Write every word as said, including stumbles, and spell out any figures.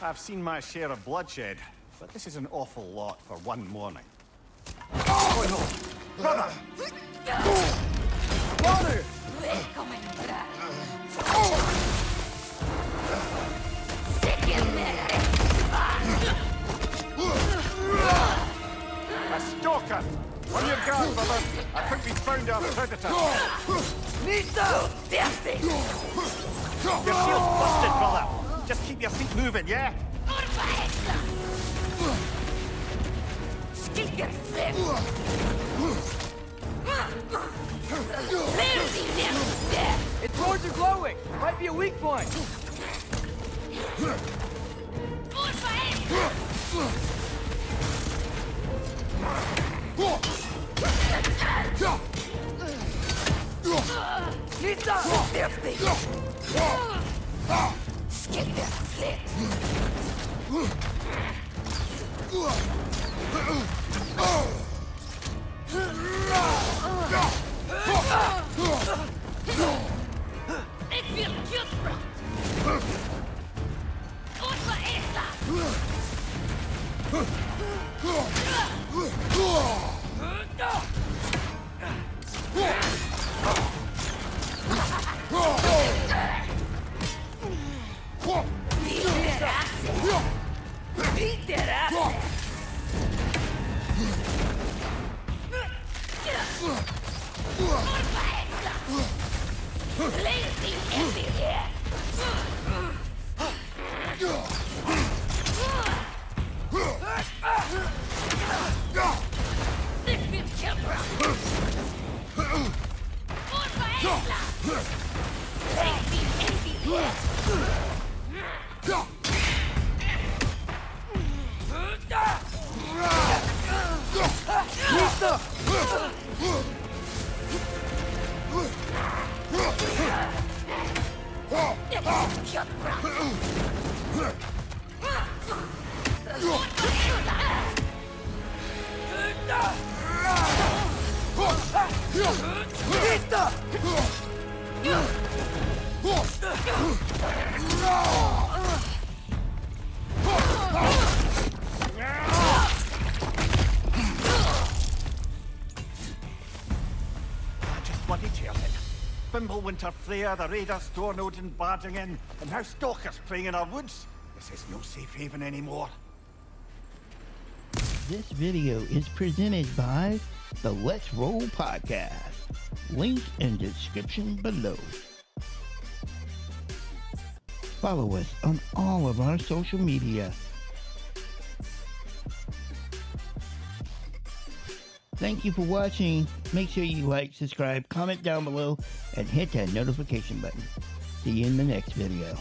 I've seen my share of bloodshed, but this is an awful lot for one morning. Oh no! Brother! Oh. Brother! A stalker! On your guard, brother! I think we found our predator! Niso! Dirty! Your shield's busted, brother! Just keep your feet moving, yeah? Stick your flip! Its swords are glowing! Might be a weak point! Skip that flip. It feels cute, bro. Winter Freya, the Raider, Stornodin barging in, and now stalkers playing in our woods. This is no safe haven anymore. This video is presented by the Let's Roll Podcast. Link in description below. Follow us on all of our social media. Thank you for watching. Make sure you like, subscribe, comment down below, and hit that notification button. See you in the next video.